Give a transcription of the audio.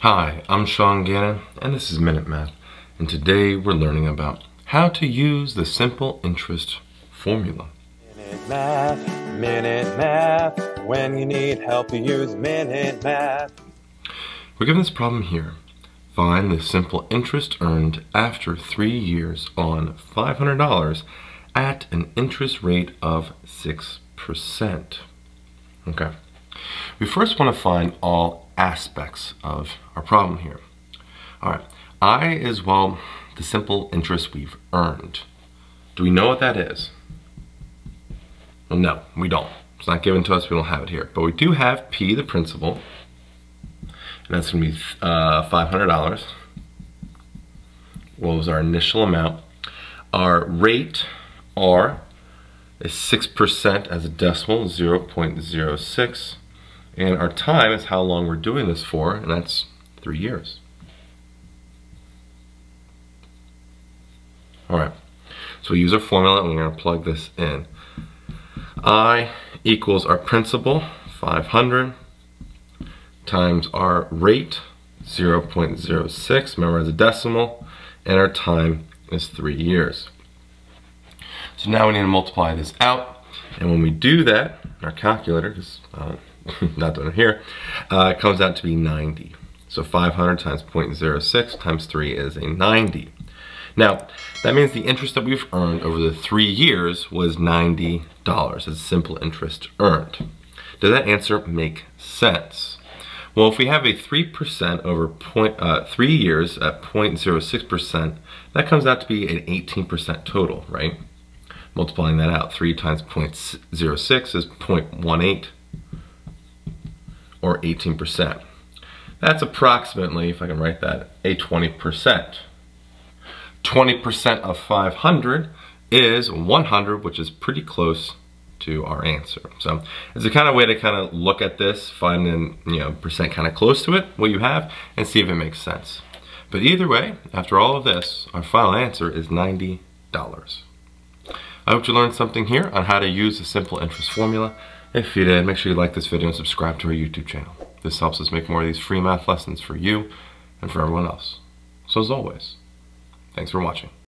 Hi, I'm Sean Gannon, and this is Minute Math, and today we're learning about how to use the simple interest formula. Minute Math, when you need help you use Minute Math. We're given this problem here. Find the simple interest earned after 3 years on $500 at an interest rate of 6%. Okay, we first want to find all aspects of our problem here. All right, I is, well, the simple interest we've earned. Do we know what that is? Well, no, we don't. It's not given to us, we don't have it here. But we do have P, the principal, and that's gonna be $500. What was our initial amount? Our rate, R, is 6% as a decimal, 0.06. And our time is how long we're doing this for, and that's 3 years. All right, so we use our formula and we're gonna plug this in. I equals our principal, 500, times our rate, 0.06, remember as a decimal, and our time is 3 years. So now we need to multiply this out, and when we do that, our calculator, because not done here, it comes out to be 90. So 500 times 0.06 times 3 is a 90. Now, that means the interest that we've earned over the 3 years was $90. That's simple interest earned. Does that answer make sense? Well, if we have a 3% over 3 years at 0.06%, that comes out to be an 18% total, right? Multiplying that out, 3 times 0.06 is 0.18. or 18%. That's approximately, if I can write that, a 20%. 20% of 500 is 100, which is pretty close to our answer. So it's a kind of way to kind of look at this, finding, you know, percent kind of close to it, what you have, and see if it makes sense. But either way, after all of this, our final answer is $90. I hope you learned something here on how to use the simple interest formula. If you did, make sure you like this video and subscribe to our YouTube channel. This helps us make more of these free math lessons for you and for everyone else. So as always, thanks for watching.